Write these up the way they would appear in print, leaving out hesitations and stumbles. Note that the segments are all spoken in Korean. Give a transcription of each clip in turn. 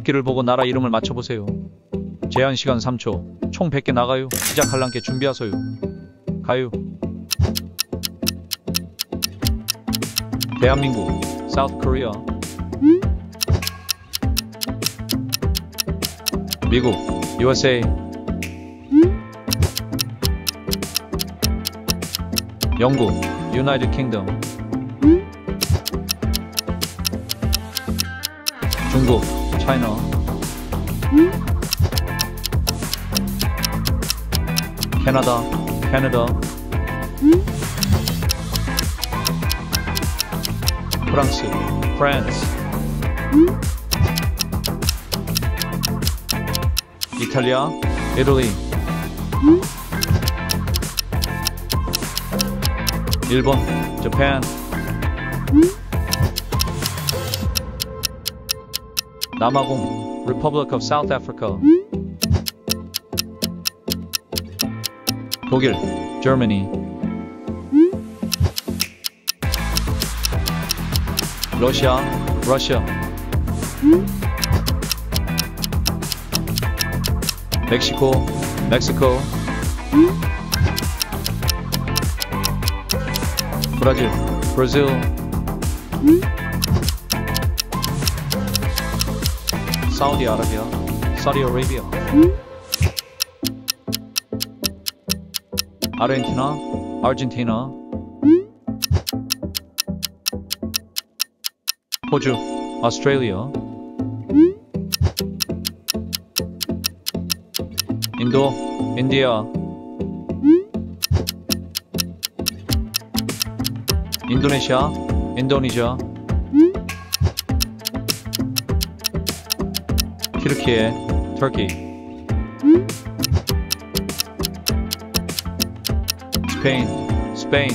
국기를 보고 나라 이름을 맞춰보세요. 제한시간 3초. 총 100개 나가요. 시작할란께 준비하소요. 가요. 대한민국, South Korea. 미국, USA. 영국, United Kingdom. 중국, China. 캐나다, Canada. 프랑스, France. 이탈리아, Italy. 일본, Japan. 남아공, Republic of South Africa. 독일, Germany. 러시아, Russia. 멕시코, Mexico. 브라질, Brazil. 사우디 아라비아, Saudi Arabia. 아르헨티나, Argentina. 호주, Australia. 인도, India. 인도네시아, Indonesia. 튀르키예, Turkey. 스페인, Spain.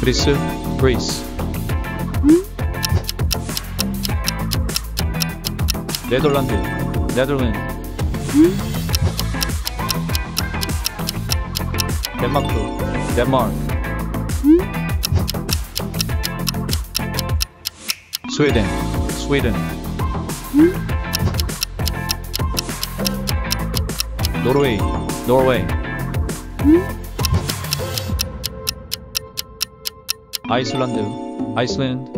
그리스, Greece. 네덜란드, Netherlands. 덴마크, Denmark. 스웨덴, Sweden. 노르웨이, Norway. 아이슬란드, Iceland.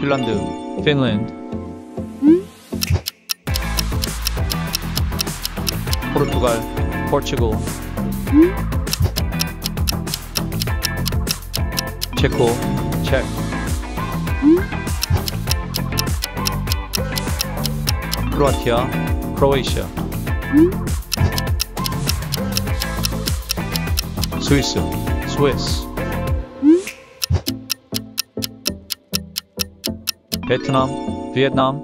핀란드, Finland. 포르투갈, Portugal. 체코, Czech. 크로아티아, Croatia. 스위스, Swiss. 베트남, Vietnam.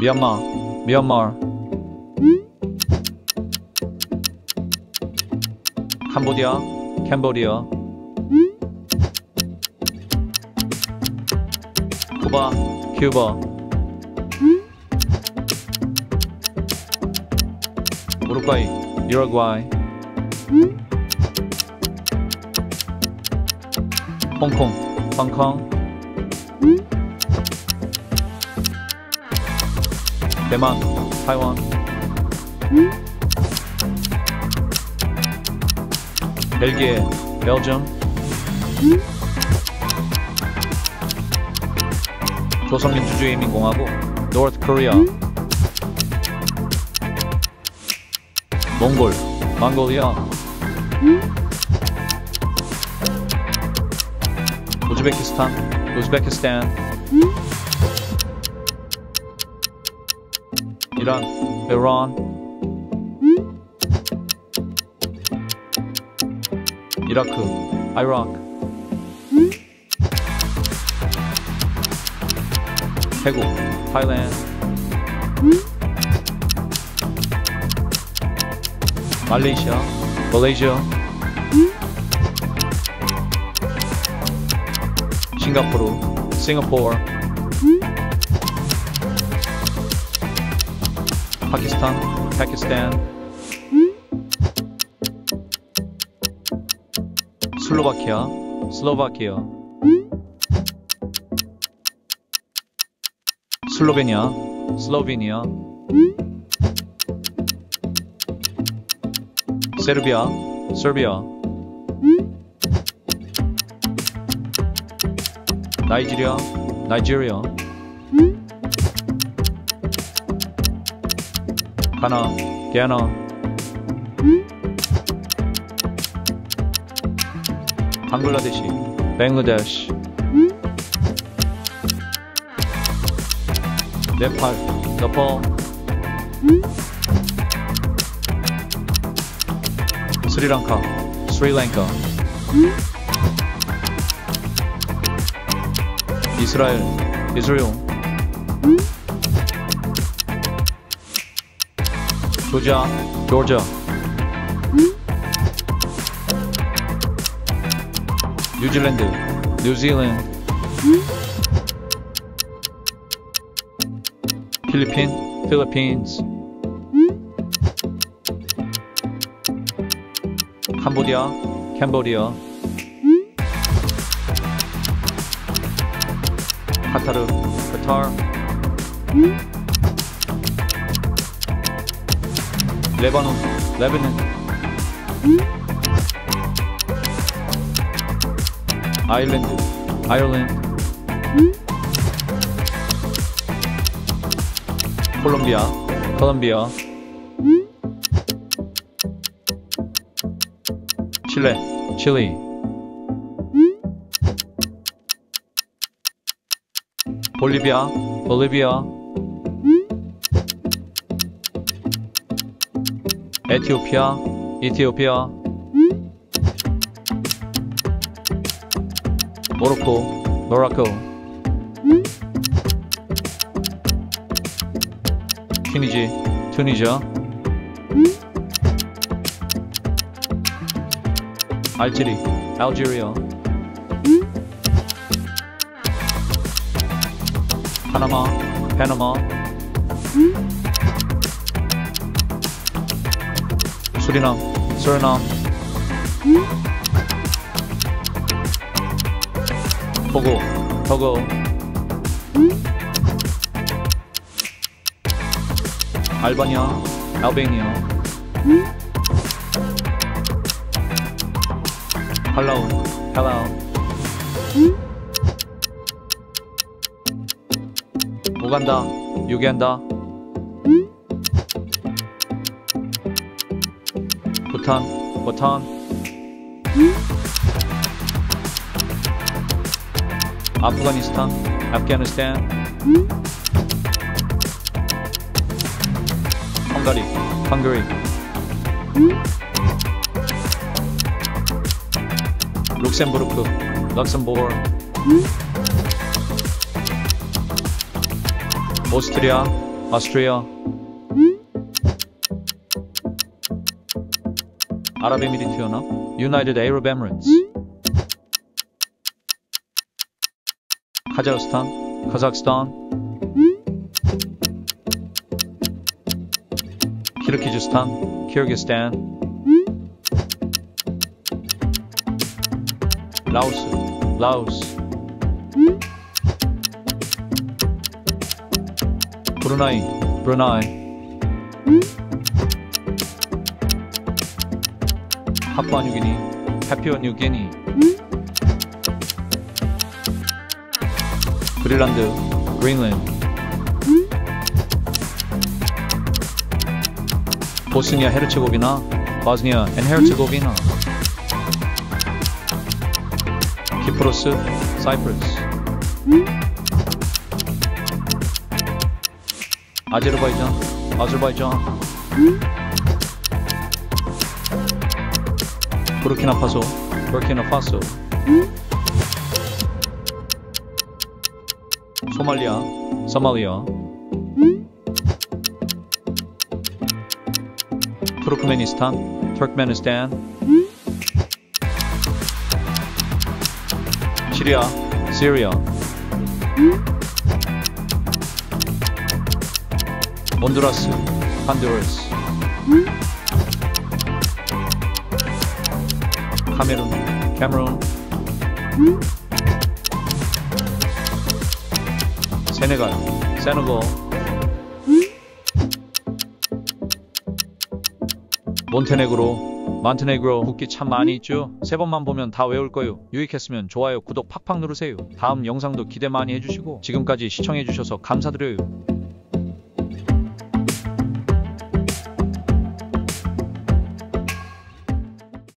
미얀마, Myanmar. 캄보디아, Cambodia. 쿠바, Cuba. 우루과이, Uruguay. 홍콩, Hong Kong. 대만, Taiwan. 벨기에, Belgium. 조선민주주의인민공화국, North Korea. 몽골, Mongolia. 우즈베키스탄, Uzbekistan. 이란, Iran. 이라크, Iraq. 태국, Thailand. 말레이시아, Malaysia. 싱가포르, Singapore. 파키스탄, Pakistan. 슬로바키아, 슬로바키아, 슬로베니아, 슬로베니아, 세르비아, 세르비아, 나이지리아, 나이지리아, 가나, 가나, 방글라데시, 방글라데시, 네팔, 네팔, 스리랑카, 스리랑카, 이스라엘, 이스라엘, 조지아, 조지아, 뉴질랜드, 뉴질랜드, 필리핀, 필리핀스, 캄보디아, 캄보디아, 카타르, 카타르, 레바논, 레바논, 아일랜드, 아일랜드, 콜롬비아, 콜롬비아, 칠레, 칠리, 볼리비아, 볼리비아, 에티오피아, 에티오피아, 모로코, 모로코, 튀니지, 튀니지아, 알제리, 알제리아, 파나마, 파나마, 수리남, 수리남, 토고, 토고, 알바니아, 알베니아, 할라우, 할라우, 우간다, 우간다, 부탄, 부탄, 아프가니스탄, 아프가니스탄, 헝가리, 헝가리, 룩셈부르크, 룩셈부르크, 오스트리아, 오스트리아, 아랍에미리트 연합, United Arab Emirates. 카자흐스탄, 카자흐스탄, 키르기즈스탄, 키르기스탄, 라오스, 라오스, 브루나이, 브루나이, 파푸아뉴기니, 파푸아뉴기니, 그린란드, 그린랜드, 보스니아 헤르체고비나, 보스니아 앤 헤르체고비나, 키프로스, 사이프러스, 아제르바이잔, 아제르바이잔, 부르키나파소, 부르키나파소, 소말리아, 소말리아, 투르크메니스탄, 투르크메니스탄, 시리아, 시리아, 온두라스, 혼두라스, 카메룬, Cameroon, Senegal, 몬테네그로 국기 참 많이 있죠? 세 번만 보면 다 외울 거예요. 유익했으면 좋아요, 구독 팍팍 누르세요. 다음 영상도 기대 많이 해주시고 지금까지 시청해주셔서 감사드려요.